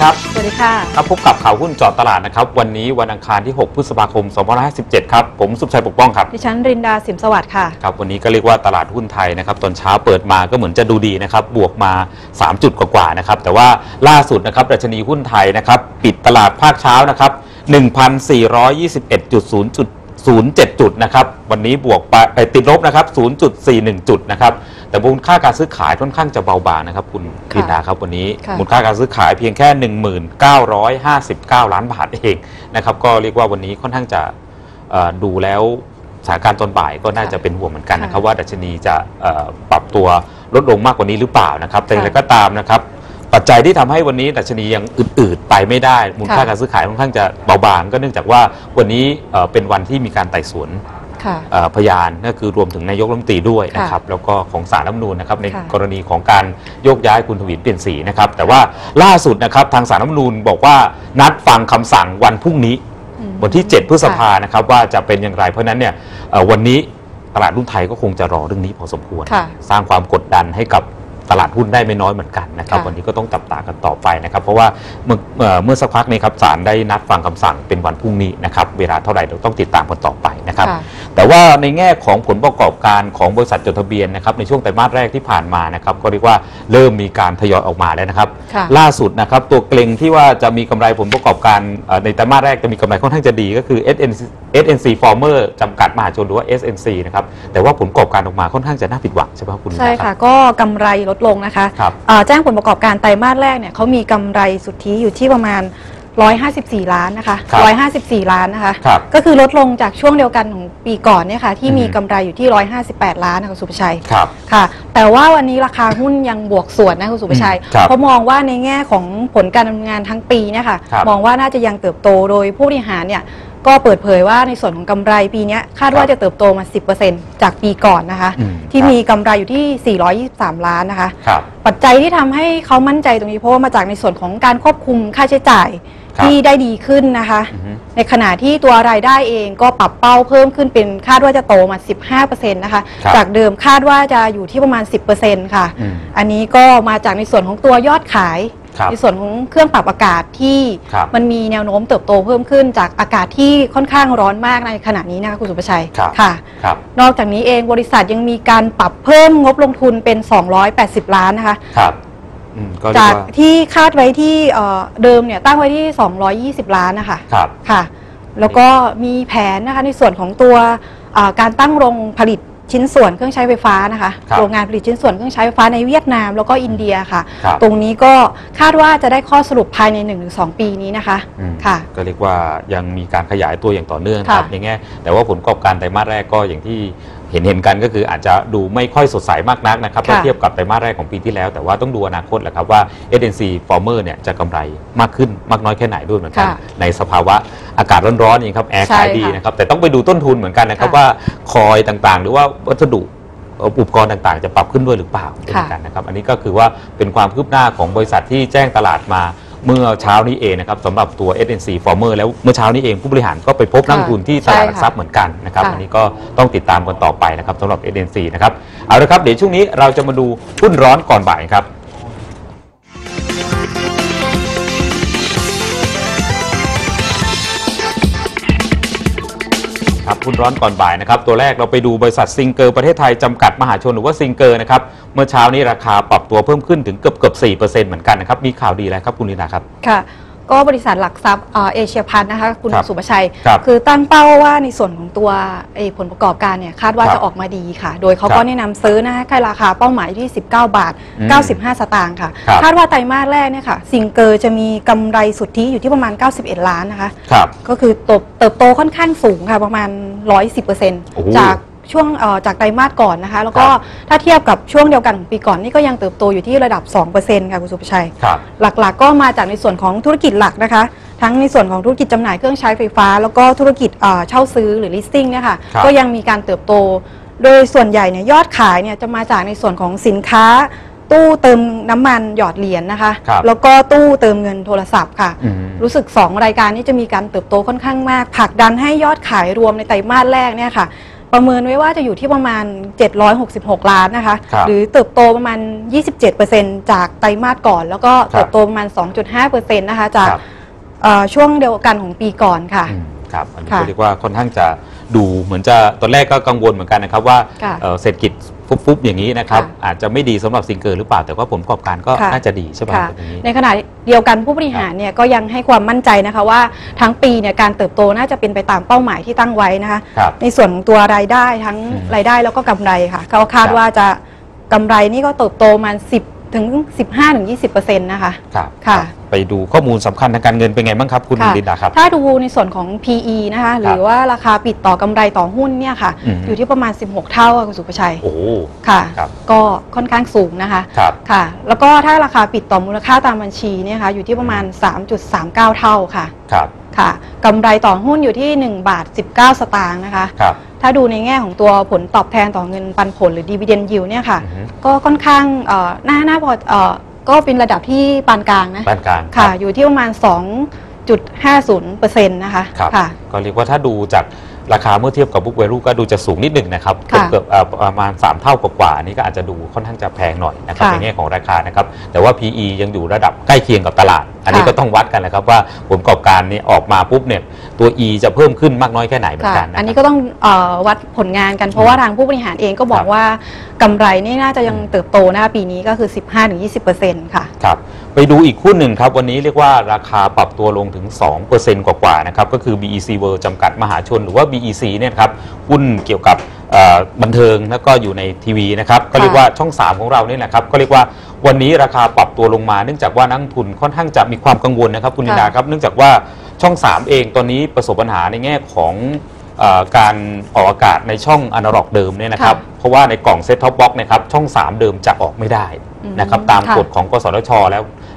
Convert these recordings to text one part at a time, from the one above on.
ครับสวัสดีค่ะครับพบกับข่าวหุ้นเจาะตลาดนะครับวันนี้วันอังคารที่6พฤษภาคม2557ครับผมสุภชัยปกป้องครับดิฉันรินดาสิมสวัสดิ์ค่ะครับวันนี้ก็เรียกว่าตลาดหุ้นไทยนะครับตอนเช้าเปิดมาก็เหมือนจะดูดีนะครับบวกมา3จุดกว่าๆนะครับแต่ว่าล่าสุดนะครับดัชนีหุ้นไทยนะครับปิดตลาดภาคเช้านะครับ 1,421.07 จุดนะครับวันนี้บวกไปติดลบนะครับ 0.41 จุดนะครับแต่มูลค่าการซื้อขายค่อนข้างจะเบาบางนะครับคุณกฤษณาครับวันนี้มูลค่าการซื้อขายเพียงแค่ 19,959 ล้านบาทเองนะครับก็เรียกว่าวันนี้ค่อนข้างจะดูแล้วสถานการณ์ตอนบ่ายก็น่าจะเป็นห่วงเหมือนกันนะครับว่าดัชนีจะปรับตัวลดลงมากกว่านี้หรือเปล่านะครับแต่อย่างไรก็ตามนะครับปัจจัยที่ทำให้วันนี้ดัชนียังอืดๆไปไม่ได้มูลค่าการซื้อขายค่อนข้างจะเบาบางก็เนื่องจากว่าวันนี้เป็นวันที่มีการไต่สวนพยานนั่นคือรวมถึงนายกรัฐมนตรีด้วยนะครับแล้วก็ของศาลรัฐธรรมนูญนะครับในกรณีของการโยกย้ายคุณทวีเปลี่ยนสีนะครับแต่ว่าล่าสุดนะครับทางศาลรัฐธรรมนูญบอกว่านัดฟังคำสั่งวันพรุ่งนี้วันที่7พฤษภาคมนะครับว่าจะเป็นอย่างไรเพราะนั้นเนี่ยวันนี้ตลาดหุ้นไทยก็คงจะรอเรื่องนี้พอสมควรสร้างความกดดันให้กับตลาดหุ้นได้ไม่น้อยเหมือนกันนะครับวันนี้ก็ต้องจับตากันต่อไปนะครับเพราะว่าเมื่อสักพักนี้ครับศาลได้นัดฟังคำสั่งเป็นวันพรุ่งนี้นะครับเวลาเท่าไหร่เราต้องติดตามกันต่อไปนะครับแต่ว่าในแง่ของผลประกอบการของบริษัทจดทะเบียนนะครับในช่วงไตรมาสแรกที่ผ่านมานะครับก็เรียกว่าเริ่มมีการทยอยออกมาแล้วนะครับล่าสุดนะครับตัวเกรงที่ว่าจะมีกำไรผลประกอบการในไตรมาสแรกจะมีกำไรค่อนข้างจะดีก็คือ SNC Former จำกัดมหาชนหรือว่า SNC นะครับแต่ว่าผลประกอบการออกมาค่อนข้างจะน่าผิดหวังใช่ไหมครับคุณใช่ค่ะก็กำไรลดลงนะคะแจ้งผลประกอบการไตรมาสแรกเนี่ยเขามีกำไรสุทธิอยู่ที่ประมาณ154ล้านนะคะ154ล้านนะคะก็คือลดลงจากช่วงเดียวกันของปีก่อนเนี่ยค่ะที่มีกำไรอยู่ที่158ล้านนะคุณสุภชัยค่ะแต่ว่าวันนี้ราคาหุ้นยังบวกส่วนนะคุณสุภชัยเพราะมองว่าในแง่ของผลการดำเนินงานทั้งปีเนี่ยค่ะมองว่าน่าจะยังเติบโตโดยผู้บริหารเนี่ยก็เปิดเผยว่าในส่วนของกำไรปีนี้คาดว่าจะเติบโตมา 10% จากปีก่อนนะคะที่มีกำไรอยู่ที่423ล้านนะคะปัจจัยที่ทำให้เขามั่นใจตรงนี้เพราะว่ามาจากในส่วนของการควบคุมค่าใช้จ่ายที่ได้ดีขึ้นนะคะในขณะที่ตัวรายได้เองก็ปรับเป้าเพิ่มขึ้นเป็นคาดว่าจะโตมา 15% นะคะจากเดิมคาดว่าจะอยู่ที่ประมาณ 10% ค่ะอันนี้ก็มาจากในส่วนของตัวยอดขายในส่วนของเครื่องปรับอากาศที่มันมีแนวโน้มเติบโตเพิ่มขึ้นจากอากาศที่ค่อนข้างร้อนมากในขณะนี้นะคะคุณสุภชัยค่ะนอกจากนี้เองบริษัทยังมีการปรับเพิ่มงบลงทุนเป็น280ล้านนะคะจากที่คาดไว้ที่เดิมเนี่ยตั้งไว้ที่220ล้านนะคะค่ะแล้วก็มีแผนนะคะในส่วนของตัวการตั้งโรงผลิตชิ้นส่วนเครื่องใช้ไฟฟ้านะคะโรงงานผลิตชิ้นส่วนเครื่องใช้ไฟฟ้าในเวียดนามแล้วก็อินเดียค่ะตรงนี้ก็คาดว่าจะได้ข้อสรุปภายใน 1-2 ปีนี้นะคะค่ะก็เรียกว่ายังมีการขยายตัวอย่างต่อเนื่องครับอย่างเงี้ยแต่ว่าผลประกอบการไตรมาสแรกก็อย่างที่เห็นกันก็คืออาจจะดูไม่ค่อยสดใสมากนักนะครับถ้าเทียบกับไตรมาสแรกของปีที่แล้วแต่ว่าต้องดูอนาคตแหละครับว่า SNC Former เนี่ยจะกำไรมากขึ้นมากน้อยแค่ไหนด้วยเหมือนกันในสภาวะอากาศร้อนๆอย่างครับแอร์ขายดีนะครับแต่ต้องไปดูต้นทุนเหมือนกันนะครับว่าคอยต่างๆหรือว่าวัสดุอุปกรณ์ต่างๆจะปรับขึ้นด้วยหรือเปล่ากันนะครับอันนี้ก็คือว่าเป็นความคืบหน้าของบริษัทที่แจ้งตลาดมาเมื่อเช้านี้เองนะครับสำหรับตัว SNC Former แล้วเมื่อเช้านี้เองผู้บริหารก็ไปพบนักลงทุนที่ตลาดหลักทรัพย์เหมือนกันนะครับอันนี้ก็ต้องติดตามกันต่อไปนะครับสำหรับ SNC นะครับเอาละครับเดี๋ยวช่วงนี้เราจะมาดูหุ้นร้อนก่อนบ่ายครับหุ้นร้อนก่อนบ่ายนะครับตัวแรกเราไปดูบริษัทซิงเกอร์ประเทศไทยจำกัดมหาชนหรือว่าซิงเกอร์นะครับเมื่อเช้านี้ราคาปรับตัวเพิ่มขึ้นถึงเกือบ 4% เหมือนกันนะครับมีข่าวดีอะไรครับคุณลีนาครับค่ะก็บริษัทหลักทรัพย์เอเชียพันธ์นะคะคุณสุภชัยคือตั้งเป้าว่าในส่วนของตัวผลประกอบการเนี่ยคาดว่าจะออกมาดีค่ะโดยเขาก็แนะนำซื้อนะคะใกล้ราคาเป้าหมายที่19.95 บาทค่ะคาดว่าไตรมาสแรกเนี่ยค่ะซิงเกอร์จะมีกำไรสุทธิอยู่ที่ประมาณ91ล้านนะคะก็คือเติบโตค่อนข้างสูงค่ะประมาณ 110% จากช่วงจากไตรมาสก่อนนะคะแล้วก็ถ้าเทียบกับช่วงเดียวกันของปีก่อนนี่ก็ยังเติบโตอยู่ที่ระดับ 2% ค่ะคุณสุภชัยหลักๆก็มาจากในส่วนของธุรกิจหลักนะคะทั้งในส่วนของธุรกิจจำหน่ายเครื่องใช้ไฟฟ้าแล้วก็ธุรกิจเช่าซื้อหรือ leasing เนี่ยค่ะก็ยังมีการเติบโตโดยส่วนใหญ่เนี่ยยอดขายเนี่ยจะมาจากในส่วนของสินค้าตู้เติมน้ำมันหยอดเหรียญนะคะแล้วก็ตู้เติมเงินโทรศัพท์ค่ะรู้สึก2รายการนี้จะมีการเติบโตค่อนข้างมากผลักดันให้ยอดขายรวมในไตรมาสแรกเนี่ยค่ะ ประเมินไว้ว่าจะอยู่ที่ประมาณ766ล้านนะคะหรือเติบโตประมาณ 27% จากไตรมาสก่อนแล้วก็เติบโตประมาณ 2.5% นะคะจากช่วงเดียวกันของปีก่อนค่ะครับอันนี้เรียกว่าค่อนข้างจะดูเหมือนจะตอนแรกก็กังวลเหมือนกันนะครับว่าเศรษฐกิจฟุบๆอย่างนี้นะครับอาจจะไม่ดีสำหรับซิงเกอร์หรือเปล่าแต่ว่าผลประกอบการก็น่าจะดีใช่ไหมครับในขณะเดียวกันผู้บริหารเนี่ยก็ยังให้ความมั่นใจนะคะว่าทั้งปีเนี่ยการเติบโตน่าจะเป็นไปตามเป้าหมายที่ตั้งไว้นะคะในส่วนของตัวรายได้ทั้งรายได้แล้วก็กำไรค่ะเขาคาดว่าจะกำไรนี่ก็เติบโตมา10 ถึง 15 ถึง 20% นะคะค่ะไปดูข้อมูลสำคัญทางการเงินเป็นไงบ้างครับคุณดิดาครับถ้าดูในส่วนของ PE นะคะหรือว่าราคาปิดต่อกำไรต่อหุ้นเนี่ยค่ะอยู่ที่ประมาณ16เท่าคุณสุภชัยโอ้ค่ะก็ค่อนข้างสูงนะคะค่ะแล้วก็ถ้าราคาปิดต่อมูลค่าตามบัญชีเนี่ยค่ะอยู่ที่ประมาณ 3.39 เท่าค่ะค่ะกำไรต่อหุ้นอยู่ที่1.19 บาทนะคะถ้าดูในแง่ของตัวผลตอบแทนต่อเงินปันผลหรือ dividend yield เนี่ยค่ะก็ค่อนข้างน่าพอก็เป็นระดับที่ปานกลางนะปานกลางค่ะอยู่ที่ประมาณ 2.50% นะคะค่ะก็เรียกว่าถ้าดูจากราคาเมื่อเทียบกับบุ๊กเวลูก็ดูจะสูงนิดหนึ่งนะครับเกือบประมาณ3เท่ากว่านี่ก็อาจจะดูค่อนข้างจะแพงหน่อยนะครับในแง่ของราคานะครับแต่ว่า PE ยังอยู่ระดับใกล้เคียงกับตลาดอันนี้ก็ต้องวัดกันนะครับว่าผลประกอบการนี้ออกมาปุ๊บเนี่ยตัว E จะเพิ่มขึ้นมากน้อยแค่ไหนเหมือนกันอันนี้ก็ต้องวัดผลงานกันเพราะว่าทางผู้บริหารเองก็บอกว่ากำไรนี่น่าจะยังเติบโตนะปีนี้ก็คือ 15-20% ค่ะครับไปดูอีกหุ้นหนึ่งครับวันนี้เรียกว่าราคาปรับตัวลงถึง 2% กว่าๆนะครับก็คือ BEC World จำกัดมหาชนหรือว่า BEC เนี่ยครับหุ้นเกี่ยวกับบันเทิงแล้วก็อยู่ในทีวีนะครับก็เรียกว่าช่อง3ของเราเนี่ยนะครับก็เรียกว่าวันนี้ราคาปรับตัวลงมาเนื่องจากว่านักทุนค่อนข้างจะมีความกังวลนะครับคุณลิดาครับเนื่องจากว่าช่อง3เองตอนนี้ประสบปัญหาในแง่ของการออกอากาศในช่องอนาล็อกเดิมเนี่ยนะครับเพราะว่าในกล่องเซ็ตท็อปบ็อกซ์นะครับช่อง3เดิมจะออกไม่ได้นะครับตามกฎของกสทช.แ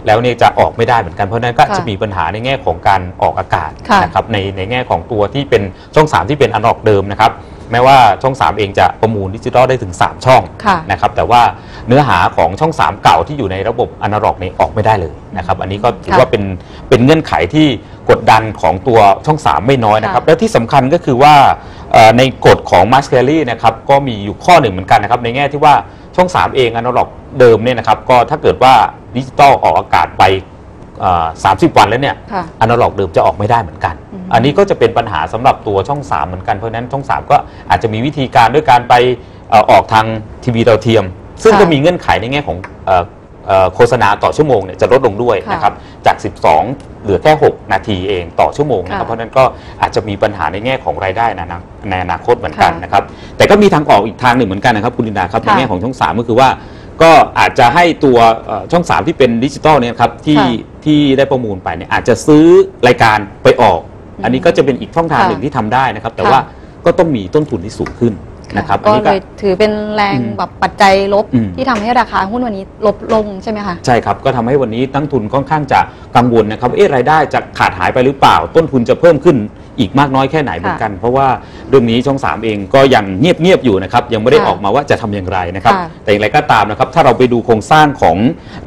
ล้วเนี่ยจะออกไม่ได้เหมือนกันเพราะนั้นก็จะมีปัญหาในแง่ของการออกอากาศนะครับในแง่ของตัวที่เป็นช่อง3ที่เป็นอนาล็อกเดิมนะครับแม้ว่าช่อง3เองจะประมูลดิจิทัลได้ถึง3ช่องนะครับแต่ว่าเนื้อหาของช่อง3เก่าที่อยู่ในระบบอนาล็อกเนี่ยออกไม่ได้เลยนะครับอันนี้ก็ถือว่าเป็นเงื่อนไขที่กดดันของตัวช่อง3ไม่น้อยนะครับและที่สำคัญก็คือว่าในกฎของมาสเคลลี่นะครับก็มีอยู่ข้อหนึ่งเหมือนกันนะครับในแง่ที่ว่าช่อง3เองอนาล็อกเดิมเนี่ยนะครับก็ถ้าเกิดว่าดิจิตอลออกอากาศไป30 วันแล้วเนี่ยอนาล็อกเดิมจะออกไม่ได้เหมือนกันอันนี้ก็จะเป็นปัญหาสำหรับตัวช่อง3เหมือนกันเพราะนั้นช่อง3ก็อาจจะมีวิธีการด้วยการไปออกทางทีวีดาวเทียมซึ่งก็มีเงื่อนไขในแง่ของโฆษณาต่อชั่วโมงเนี่ยจะลดลงด้วยนะครับจาก12เหลือแค่6นาทีเองต่อชั่วโมงนะครับเพราะนั้นก็อาจจะมีปัญหาในแง่ของรายได้ในอนาคตเหมือนกันนะครับแต่ก็มีทางออกอีกทางหนึ่งเหมือนกันนะครับคุณลิดาครับในแง่ของช่อง3ก็คือว่าก็อาจจะให้ตัวช่อง3ที่เป็นดิจิตอลเนี่ยครับที่ได้ประมูลไปเนี่ยอาจจะซื้อรายการไปออกอันนี้ก็จะเป็นอีกช่องทางหนึ่งที่ทำได้นะครับแต่ว่าก็ต้องมีต้นทุนที่สูงขึ้นนะครับก็เลยถือเป็นแรงแบบปัจจัยลบที่ทำให้ราคาหุ้นวันนี้ลดลงใช่ไหมคะใช่ครับก็ทำให้วันนี้นักทุนค่อนข้างจะกังวลนะครับรายได้จะขาดหายไปหรือเปล่าต้นทุนจะเพิ่มขึ้นอีกมากน้อยแค่ไหนเหมือนกันเพราะว่าเรื่องนี้ช่อง3เองก็ยังเงียบๆอยู่นะครับยังไม่ได้ออกมาว่าจะทำอย่างไรนะครับแต่อย่างไรก็ตามนะครับถ้าเราไปดูโครงสร้างของ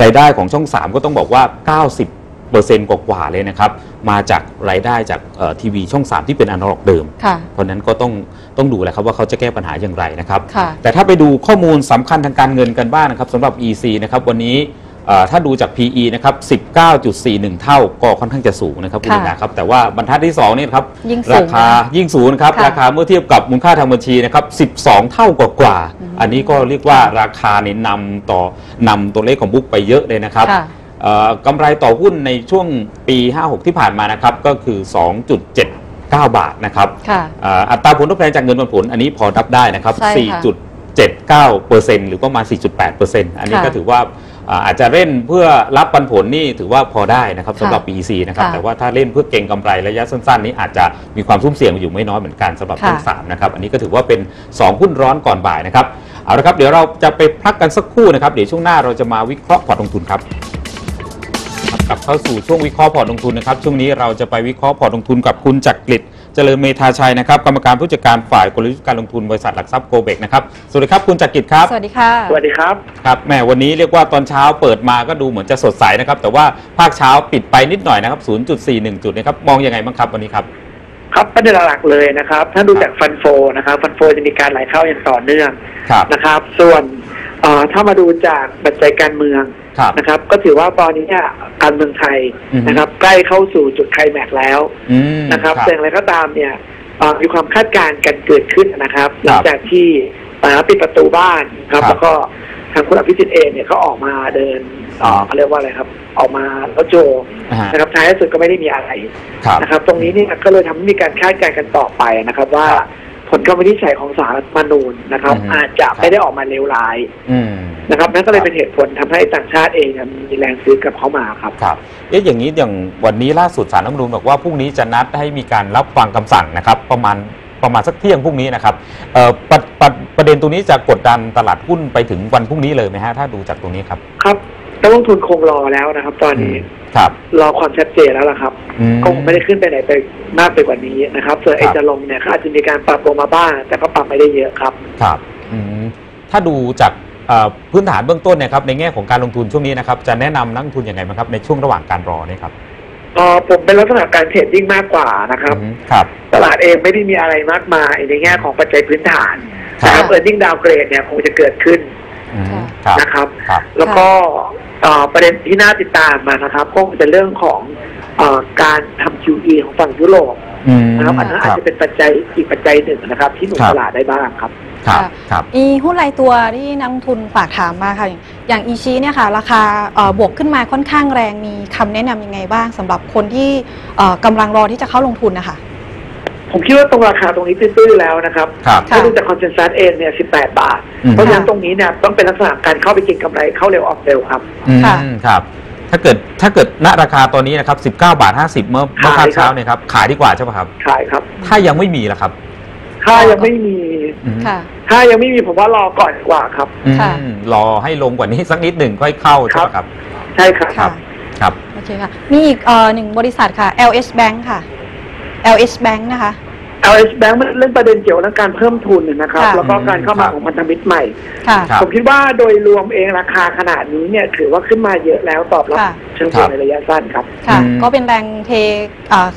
รายได้ของช่อง3ก็ต้องบอกว่า90%กว่าเลยนะครับมาจากรายได้จากทีวีช่อง3ที่เป็นอนาล็อกเดิมเพราะนั้นก็ต้องดูแหละครับว่าเขาจะแก้ปัญหาอย่างไรนะครับแต่ถ้าไปดูข้อมูลสำคัญทางการเงินกันบ้างนะครับสำหรับ EC นะครับวันนี้ถ้าดูจาก PE นะครับ 19.41 เท่าก็ค่อนข้างจะสูงนะครับคุณลิดาครับแต่ว่าบรรทัดที่2นี่ครับราคายิ่งสูงครับราคาเมื่อเทียบกับมูลค่าทางบัญชีนะครับ12เท่ากว่าอันนี้ก็เรียกว่าราคาเนี่ยนำตัวเลขของบุ๊กไปเยอะเลยนะครับกำไรต่อหุ้นในช่วงปี 56 ที่ผ่านมานะครับก็คือ 2.79 บาทนะครับอัตราผลตอบแทนจากเงินปันผลอันนี้พอรับได้นะครับ 4.79% หรือประมาณ 4.8% อันนี้ก็ถือว่าอาจจะเล่นเพื่อรับปันผลนี่ถือว่าพอได้นะครับสำหรับ BEC นะครับแต่ว่าถ้าเล่นเพื่อเก็งกำไรระยะสั้นๆนี้อาจจะมีความซุ่มเสี่ยงอยู่ไม่น้อยเหมือนกันสำหรับช่อง3นะครับอันนี้ก็ถือว่าเป็น2หุ้นร้อนก่อนบ่ายนะครับเอาละครับเดี๋ยวเราจะไปพักกันสักครู่นะครับเดี๋ยวช่วงหน้าเราจะมาวิเคราะห์พอร์ตลงทุนครับกลับเข้าสู่ช่วงวิเคราะห์พอร์ตลงทุนนะครับช่วงนี้เราจะไปวิเคราะห์พอร์ตลงทุนกับคุณจักฤตเจริญเมธาชัยนะครับกรรมการผู้จัดการฝ่ายกลยุทธ์การลงทุนบริษัทหลักทรัพย์โกเบกนะครับสวัสดีครับคุณจักฤตครับสวัสดีค่ะสวัสดีครับครับแม่วันนี้เรียกว่าตอนเช้าเปิดมาก็ดูเหมือนจะสดใสนะครับแต่ว่าภาคเช้าปิดไปนิดหน่อยนะครับ 0.41 จุดนะครับมองยังไงบ้างครับวันนี้ครับ ครับประเด็นหลักๆเลยนะครับท่านดูจากฟันโฟนะครับฟันโฟจะมีการไหลเข้าอย่างต่อเนื่องนะครับส่วนถ้ามาดูจากปัจจัยการเมืองนะครับก็ถือว่าตอนนี้การเมืองไทยนะครับใกล้เข้าสู่จุดไคลแม็กซ์แล้วนะครับแต่อย่างไรก็ตามเนี่ยมีความคาดการณ์กันเกิดขึ้นนะครับหลังจากที่ปิดประตูบ้านครับแล้วก็ทางคุณอภิสิทธิ์เองเนี่ยเขาออกมาเดินเขาเรียกว่าอะไรครับออกมาแล้วโจนะครับท้ายสุดก็ไม่ได้มีอะไรนะครับตรงนี้เนี่ยก็เลยทำให้มีการคาดการณ์กันต่อไปนะครับว่าผลการวินิจฉัยของศาลรัฐธรรมนูญนะครับอาจจะไม่ได้ออกมาเลวร้ายนะครับนั่นก็เลยเป็นเหตุผลทำให้ต่างชาติเองมีแรงซื้อกับเขามาครับครับเอ๊ะอย่างนี้อย่างวันนี้ล่าสุดศาลรัฐธรรมนูญบอกว่าพรุ่งนี้จะนัดให้มีการรับฟังคำสั่งนะครับประมาณสักเที่ยงพรุ่งนี้นะครับประเด็นตัวนี้จะกดดันตลาดหุ้นไปถึงวันพรุ่งนี้เลยไหมฮะถ้าดูจากตรงนี้ครับครับนักลงทุนคงรอแล้วนะครับตอนนี้รอความชัดเจนแล้วล่ะครับก็ไม่ได้ขึ้นไปไหนไปมากไปกว่านี้นะครับส่วนไอ้จะลงเนี่ยเขาอาจจะมีการปรับลงมาบ้างแต่ก็ปรับไม่ได้เยอะครับครับถ้าดูจากพื้นฐานเบื้องต้นเนี่ยครับในแง่ของการลงทุนช่วงนี้นะครับจะแนะนำนักลงทุนยังไงบ้างครับในช่วงระหว่างการรอเนี่ยครับผมเป็นลักษณะการเทรดดิ้งมากกว่านะครับตลาดเองไม่ได้มีอะไรมากมายในแง่ของปัจจัยพื้นฐานนะครับเออร์นิ่งดาวเกรดเนี่ยคงจะเกิดขึ้นนะครับแล้วก็ประเด็นที่น่าติดตามมานะครับก็จะเรื่องของการทำ QE ของฝั่งยุโรปนะครับอันนั้นอาจจะเป็นปัจจัยอีกปัจจัยหนึ่งนะครับที่หนุนตลาดได้บ้างครับครับอีหุ้นรายตัวที่นักทุนฝากถามมาค่ะอย่างอีชีเนี่ยค่ะราคาบวกขึ้นมาค่อนข้างแรงมีคำแนะนำยังไงบ้างสำหรับคนที่กำลังรอที่จะเข้าลงทุนนะคะผมคิดว่าตรงราคาตรงนี้ตื้อๆแล้วนะครับถ้าดูจากคอนเซนแซสเองเนี่ย18 บาทเพราะฉะนั้นตรงนี้เนี่ยต้องเป็นลักษณะการเข้าไปกินกำไรเข้าเร็วออกเร็วครับครับถ้าเกิดณราคาตอนนี้นะครับ19.50 บาทเมื่อค่ำเช้าเนี่ยครับขายดีกว่าใช่ไหมครับขายครับถ้ายังไม่มีล่ะครับถ้ายังไม่มีผมว่ารอก่อนกว่าครับรอให้ลงกว่านี้สักนิดหนึ่งค่อยเข้าใช่ไหมครับใช่ครับโอเคค่ะมีอีกหนึ่งบริษัทค่ะ LH Bank ค่ะLH Bank นะคะ LH Bank เรื่องประเด็นเกี่ยวกับการเพิ่มทุนนะครับแล้วก็การเข้ามาของพันธมิตรใหม่ผมคิดว่าโดยรวมเองราคาขนาดนี้เนี่ยถือว่าขึ้นมาเยอะแล้วตอบรับเชิงบวกในระยะสั้นครับก็เป็นแรงเท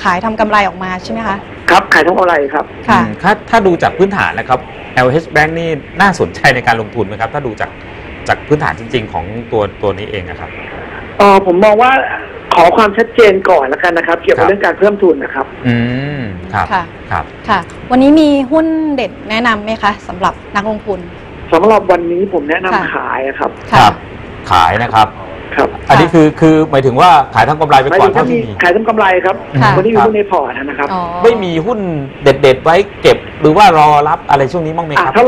ขายทำกำไรออกมาใช่ไหมคะครับขายทำกำไรครับถ้าดูจากพื้นฐานนะครับ LH Bank นี่น่าสนใจในการลงทุนไหมครับถ้าดูจากพื้นฐานจริงๆของตัวนี้เองนะครับผมมองว่าขอความชัดเจนก่อนแล้วกันนะครับเกี่ยวกับเรื่องการเพิ่มทุนนะครับค่ะวันนี้มีหุ้นเด็ดแนะนำไหมคะสำหรับนักลงทุนสำหรับวันนี้ผมแนะนำขายครับขายนะครับอันนี้คือหมายถึงว่าขายทำกำไรไปก่อนถ้ามีขายทำกำไรครับวันนี้มีหุ้นในพอร์ตนะครับไม่มีหุ้นเด็ดๆไว้เก็บหรือว่ารอรับอะไรช่วงนี้บ้างไหมครับถ้า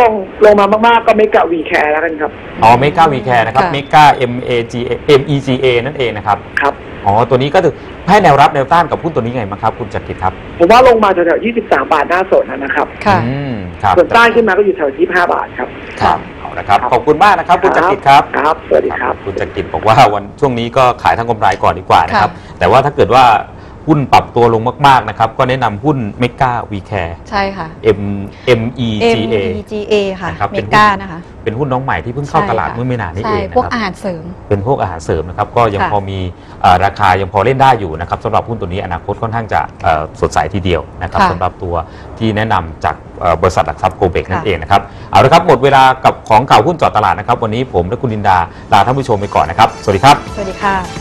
ลงมามากๆก็เมกะวีแคร์แล้วกันครับอ๋อเมกะวีแคร์นะครับเมกะ MEGA นั่นเองนะครับอ๋อตัวนี้ก็ถือให้แนวรับแนวต้านกับหุ้นตัวนี้ไงมั้งครับคุณจักรกิจครับผมว่าลงมาแถว23 บาทหน้าสดนะครับส่วนต้านขึ้นมาก็อยู่แถว25 บาทครับนะครับขอบคุณมากนะครับคุณจักรกิจครับสวัสดีครับคุณจักรกิจบอกว่าวันช่วงนี้ก็ขายทางกำไรก่อนดีกว่านะครับแต่ว่าถ้าเกิดว่าหุ้นปรับตัวลงมากๆนะครับก็แนะนำหุ้นเมกาวีแคร์ใช่ค่ะ MEGA ค่ะเมกานะคะเป็นหุ้นน้องใหม่ที่เพิ่งเข้าตลาดเมื่อไม่นานนี้เองนะครับพวกอาหารเสริมเป็นพวกอาหารเสริมนะครับก็ยังพอมีราคายังพอเล่นได้อยู่นะครับสำหรับหุ้นตัวนี้อนาคตค่อนข้างจะสดใสทีเดียวนะครับสำหรับตัวที่แนะนำจากบริษัทหลักทรัพย์โกลเบกนั่นเองนะครับเอาละครับหมดเวลากับของเก่าหุ้นเจาะตลาดนะครับวันนี้ผมและคุณลินดาลาท่านผู้ชมไปก่อนนะครับสวัสดีครับสวัสดีค่ะ